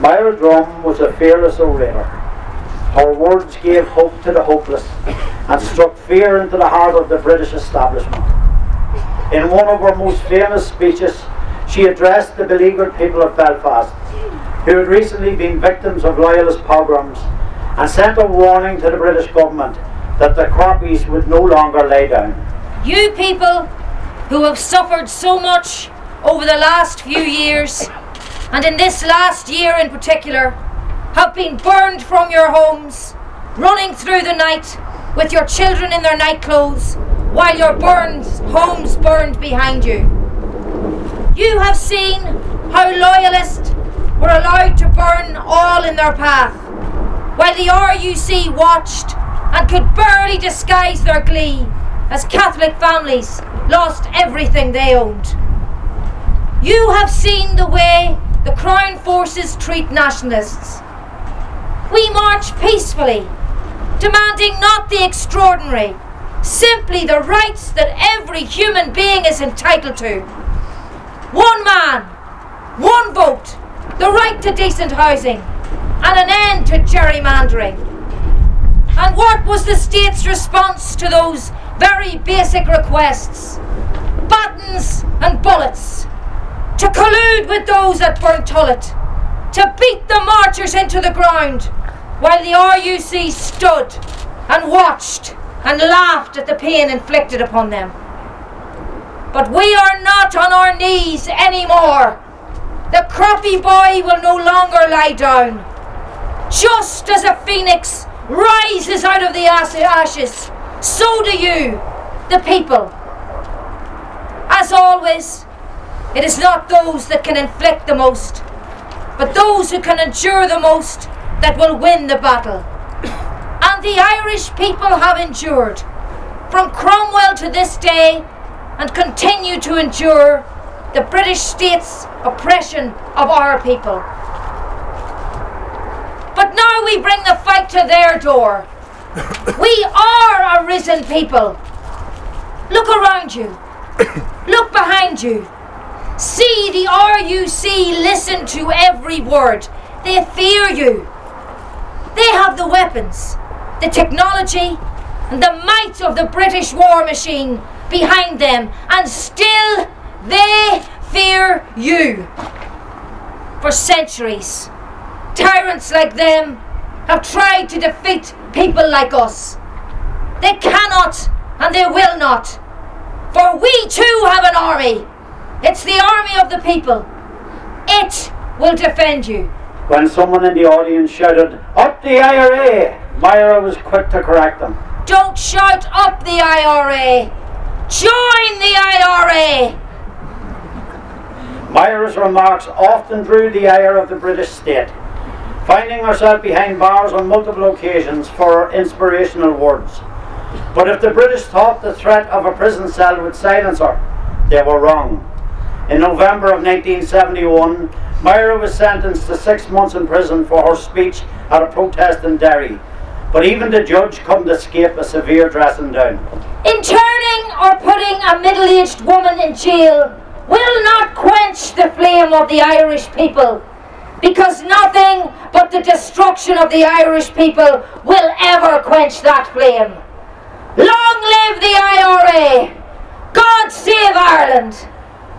Máire Drumm was a fearless orator. Her words gave hope to the hopeless and struck fear into the heart of the British establishment. In one of her most famous speeches, she addressed the beleaguered people of Belfast, who had recently been victims of Loyalist pogroms, and sent a warning to the British government that the crappies would no longer lay down. You people who have suffered so much over the last few years, and in this last year in particular, have been burned from your homes, running through the night with your children in their nightclothes, while your homes burned behind you. You have seen how Loyalists were allowed to burn all in their path, while the RUC watched and could barely disguise their glee as Catholic families lost everything they owned. You have seen the way the Crown forces treat nationalists. We march peacefully, demanding not the extraordinary, simply the rights that every human being is entitled to. One man, one vote, the right to decent housing, and an end to gerrymandering. And what was the state's response to those very basic requests? Batons and bullets, to collude with those at Burntullet, to beat the marchers into the ground, while the RUC stood and watched and laughed at the pain inflicted upon them. But we are not on our knees anymore. The crappy boy will no longer lie down. Just as a phoenix rises out of the ashes, so do you, the people. As always, it is not those that can inflict the most, but those who can endure the most that will win the battle. And the Irish people have endured, from Cromwell to this day, and continue to endure the British state's oppression of our people. But now we bring the fight to their door. We are a risen people. Look around you. Look behind you. See the RUC listen to every word. They fear you. They have the weapons, the technology, and the might of the British war machine behind them, and still they fear you. For centuries, tyrants like them have tried to defeat people like us. They cannot and they will not, for we too have an army. It's the army of the people. It will defend you. When someone in the audience shouted, "Up the IRA," Máire was quick to correct them. Don't shout up the IRA. Join the IRA. Máire's remarks often drew the ire of the British state, finding herself behind bars on multiple occasions for inspirational words. But if the British thought the threat of a prison cell would silence her, they were wrong. In November of 1971, Máire was sentenced to 6 months in prison for her speech at a protest in Derry, but even the judge couldn't escape a severe dressing down. Interning or putting a middle-aged woman in jail will not quench the flame of the Irish people, because nothing but the destruction of the Irish people will ever quench that flame. Long live the IRA! God save Ireland!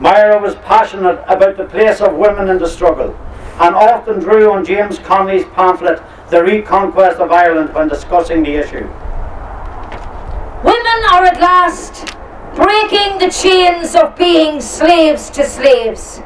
Máire was passionate about the place of women in the struggle, and often drew on James Connolly's pamphlet The Reconquest of Ireland when discussing the issue. Women are at last breaking the chains of being slaves to slaves.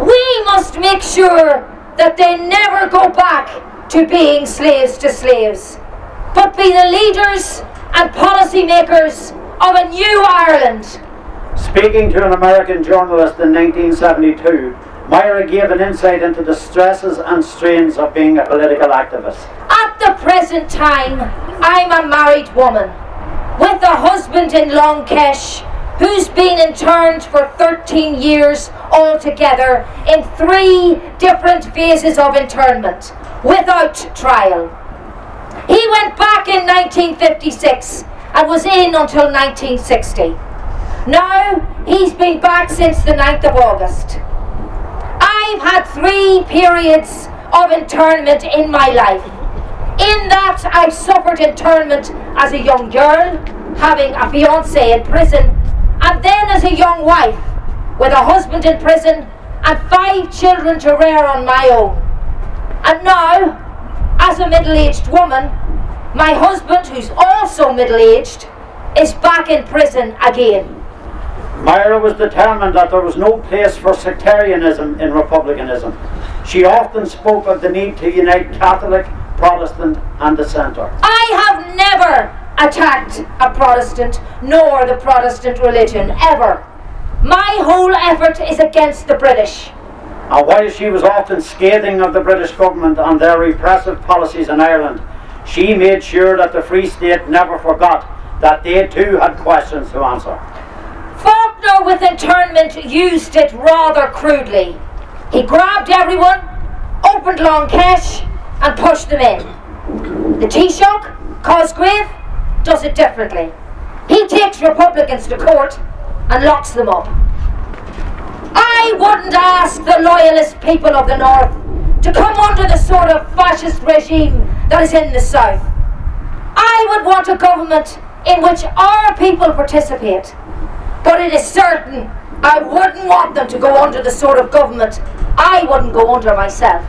We must make sure that they never go back to being slaves to slaves, but be the leaders and policy makers of a new Ireland. Speaking to an American journalist in 1972, Máire gave an insight into the stresses and strains of being a political activist. At the present time, I'm a married woman, with a husband in Long Kesh, who's been interned for 13 years altogether in 3 different phases of internment, without trial. He went back in 1956 and was in until 1960. Now, he's been back since the 9th of August. I've had 3 periods of internment in my life, in that I suffered internment as a young girl, having a fiancé in prison, and then as a young wife, with a husband in prison and 5 children to rear on my own. And now, as a middle-aged woman, my husband, who's also middle-aged, is back in prison again. Myra was determined that there was no place for sectarianism in republicanism. She often spoke of the need to unite Catholic, Protestant and dissenter. I have never attacked a Protestant, nor the Protestant religion, ever. My whole effort is against the British. And while she was often scathing of the British government and their repressive policies in Ireland, she made sure that the Free State never forgot that they too had questions to answer. Faulkner, with internment, used it rather crudely. He grabbed everyone, opened Long Kesh and pushed them in. The Taoiseach, Cosgrave, does it differently. He takes Republicans to court and locks them up. I wouldn't ask the loyalist people of the North to come under the sort of fascist regime that is in the South. I would want a government in which our people participate, but it is certain I wouldn't want them to go under the sort of government I wouldn't go under myself.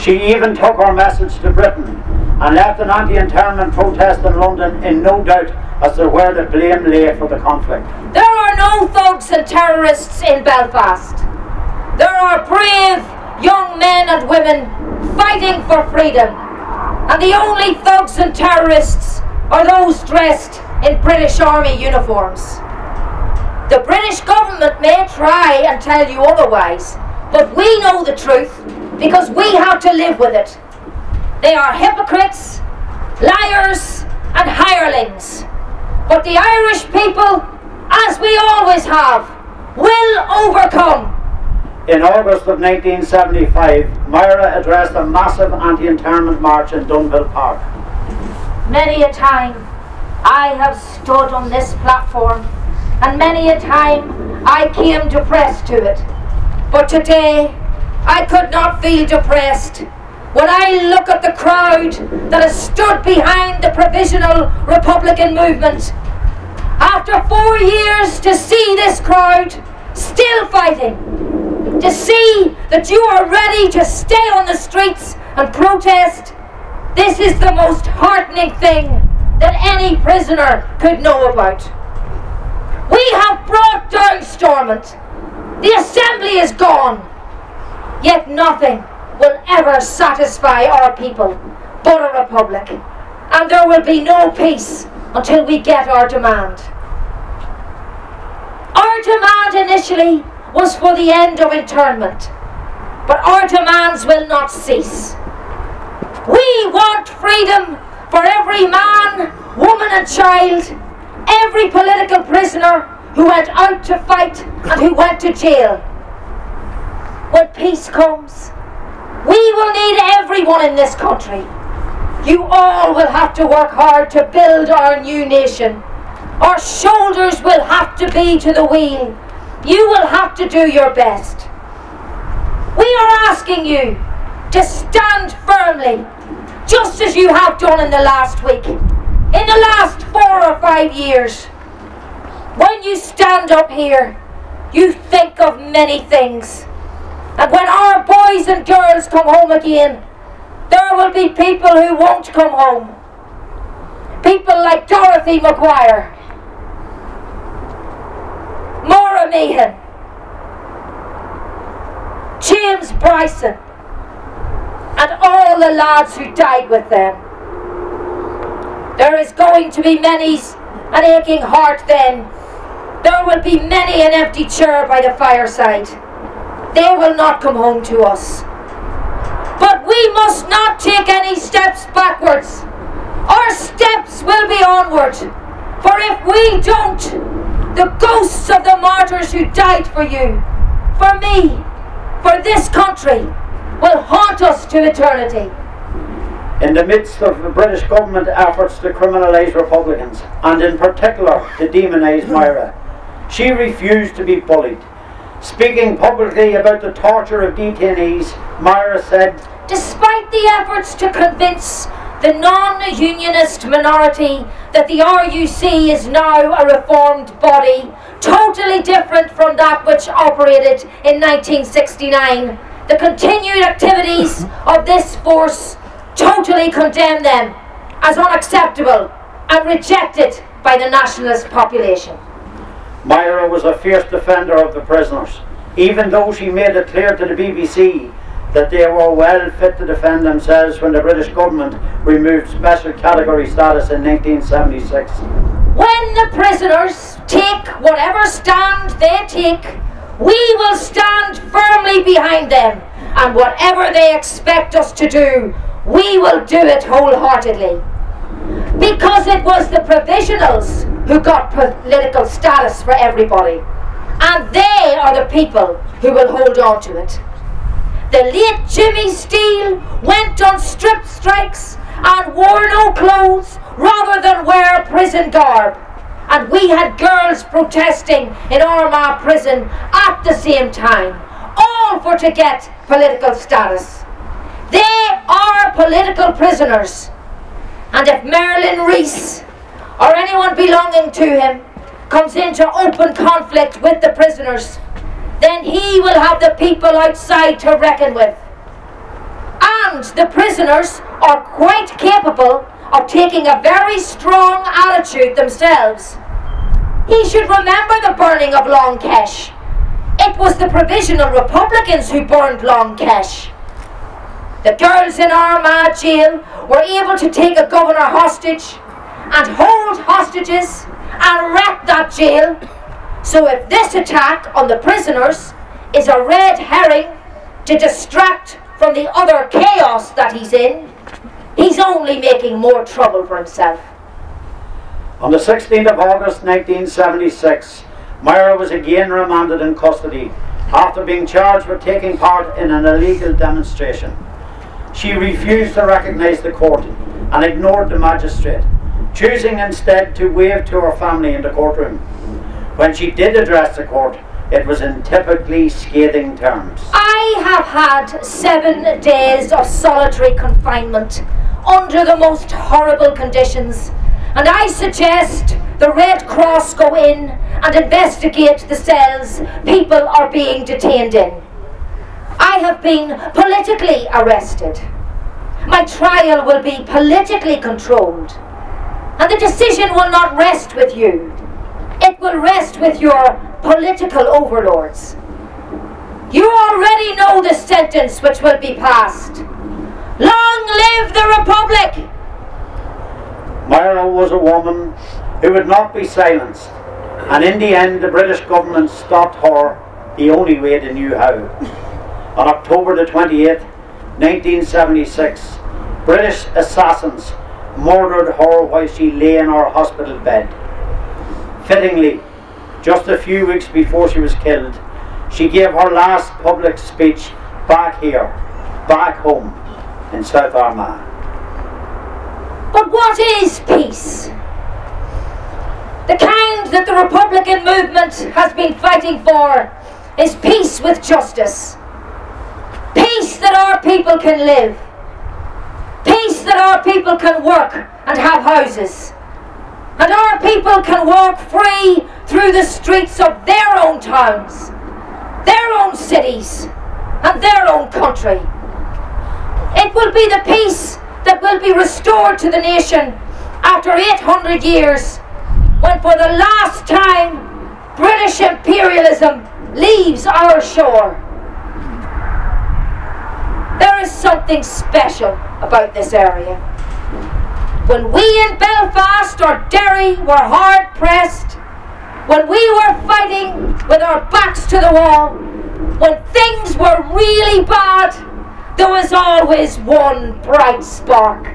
She even took her message to Britain and left an anti-internment protest in London in no doubt as to where the blame lay for the conflict. There are no thugs and terrorists in Belfast. There are brave young men and women fighting for freedom. And the only thugs and terrorists are those dressed in British Army uniforms. The British government may try and tell you otherwise, but we know the truth because we have to live with it. They are hypocrites, liars and hirelings. But the Irish people, as we always have, will overcome. In August of 1975, Myra addressed a massive anti-internment march in Dunville Park. Many a time I have stood on this platform, and many a time I came depressed to it. But today I could not feel depressed when I look at the crowd that has stood behind the Provisional Republican movement. After 4 years, to see this crowd still fighting, to see that you are ready to stay on the streets and protest, this is the most heartening thing that any prisoner could know about. We have brought down Stormont. The assembly is gone. Yet nothing will ever satisfy our people but a republic, and there will be no peace until we get our demand. Our demand initially was for the end of internment, but our demands will not cease. We want freedom for every man, woman and child, every political prisoner who went out to fight and who went to jail. When peace comes, we will need everyone in this country. You all will have to work hard to build our new nation. Our shoulders will have to be to the wheel. You will have to do your best. We are asking you to stand firmly, just as you have done in the last week, in the last 4 or 5 years. When you stand up here, you think of many things. And when our boys and girls come home again, there will be people who won't come home. People like Dorothy Maguire, Maura Meehan, James Bryson, and all the lads who died with them. There is going to be many an aching heart then. There will be many an empty chair by the fireside. They will not come home to us. But we must not take any steps backwards. Our steps will be onward. For if we don't, the ghosts of the martyrs who died for you, for me, for this country, will haunt us to eternity. In the midst of the British government efforts to criminalise Republicans, and in particular to demonise Myra, she refused to be bullied. Speaking publicly about the torture of detainees, Máire said, "Despite the efforts to convince the non-unionist minority that the RUC is now a reformed body, totally different from that which operated in 1969, the continued activities of this force totally condemn them as unacceptable and rejected by the nationalist population." Máire was a fierce defender of the prisoners, even though she made it clear to the BBC that they were well fit to defend themselves when the British government removed special category status in 1976. "When the prisoners take whatever stand they take, we will stand firmly behind them, and whatever they expect us to do, we will do it wholeheartedly." Because it was the Provisionals who got political status for everybody, and they are the people who will hold on to it. The late Jimmy Steele went on strip strikes and wore no clothes rather than wear prison garb, and we had girls protesting in Armagh Prison at the same time, all for to get political status. They are political prisoners, and if Merlyn Rees or anyone belonging to him comes into open conflict with the prisoners, then he will have the people outside to reckon with. And the prisoners are quite capable of taking a very strong attitude themselves. He should remember the burning of Long Kesh. It was the Provisional Republicans who burned Long Kesh. The girls in Armagh jail were able to take a governor hostage and hold hostages and wreck that jail. So if this attack on the prisoners is a red herring to distract from the other chaos that he's in, he's only making more trouble for himself. On the 16th of August 1976, Máire was again remanded in custody after being charged with taking part in an illegal demonstration. She refused to recognise the court and ignored the magistrate, choosing instead to wave to her family in the courtroom. When she did address the court, it was in typically scathing terms. "I have had 7 days of solitary confinement under the most horrible conditions, and I suggest the Red Cross go in and investigate the cells people are being detained in. I have been politically arrested. My trial will be politically controlled, and the decision will not rest with you. It will rest with your political overlords. You already know the sentence which will be passed. Long live the Republic!" Máire was a woman who would not be silenced, and in the end the British government stopped her the only way they knew how. On October the 28th, 1976, British assassins murdered her while she lay in her hospital bed. Fittingly, just a few weeks before she was killed, she gave her last public speech back here, back home, in South Armagh. But what is peace? The kind that the Republican movement has been fighting for is peace with justice. Peace that our people can live. Peace that our people can work and have houses. And our people can walk free through the streets of their own towns, their own cities, and their own country. It will be the peace that will be restored to the nation after 800 years, when for the last time British imperialism leaves our shore. There is something special about this area. When we in Belfast or Derry were hard pressed, when we were fighting with our backs to the wall, when things were really bad, there was always one bright spark.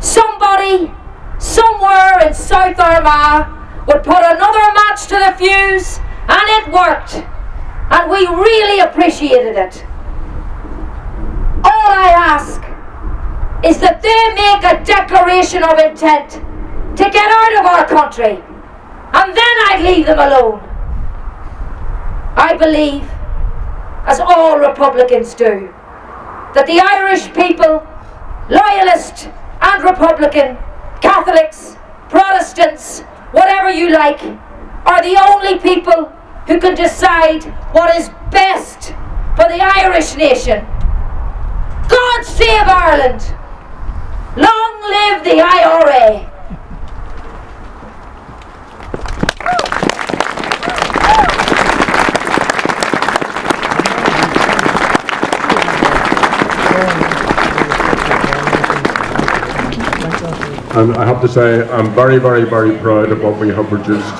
Somebody, somewhere in South Armagh, would put another match to the fuse, and it worked, and we really appreciated it. All I ask is that they make a declaration of intent to get out of our country, and then I'd leave them alone. I believe, as all Republicans do, that the Irish people, loyalist and Republican, Catholics, Protestants, whatever you like, are the only people who can decide what is best for the Irish nation. God save Ireland! Long live the IRA! And I have to say, I'm very, very, very proud of what we have produced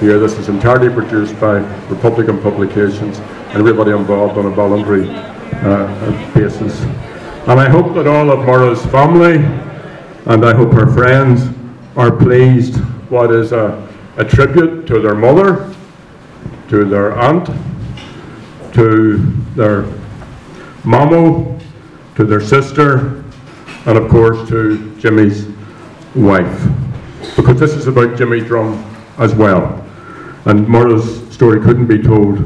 here. This is entirely produced by Republican Publications and everybody involved on a voluntary basis. And I hope that all of Maura's family, and I hope her friends, are pleased what is a tribute to their mother, to their aunt, to their mamo, to their sister, and of course to Jimmy's wife, because this is about Jimmy Drum as well, and Maura's story couldn't be told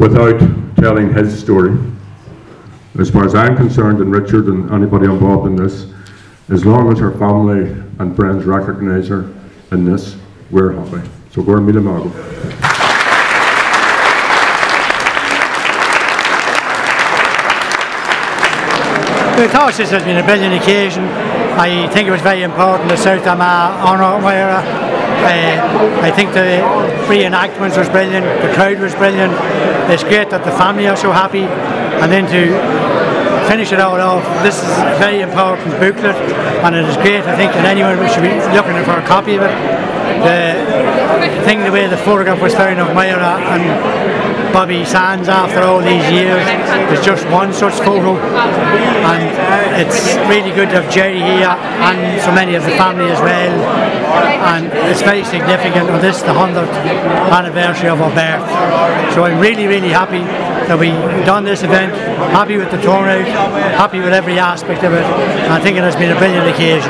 without telling his story. As far as I'm concerned, and Richard and anybody involved in this, as long as her family and friends recognise her in this, we're happy. So go and meet him out. Because this has been a brilliant occasion, I think it was very important, the South Armagh honour wearer. I think the reenactments was brilliant, the crowd was brilliant. It's great that the family are so happy, and then to finish it all off, this is a very important booklet, and it is great. I think that anyone should be looking for a copy of it. The thing, the way the photograph was found of Maura and Bobby Sands after all these years, there's just one such photo, and it's really good to have Gerry here and so many of the family as well, and it's very significant on this, the 100th anniversary of our birth. So I'm really, really happy that we've done this event, happy with the turnout, happy with every aspect of it, and I think it has been a brilliant occasion.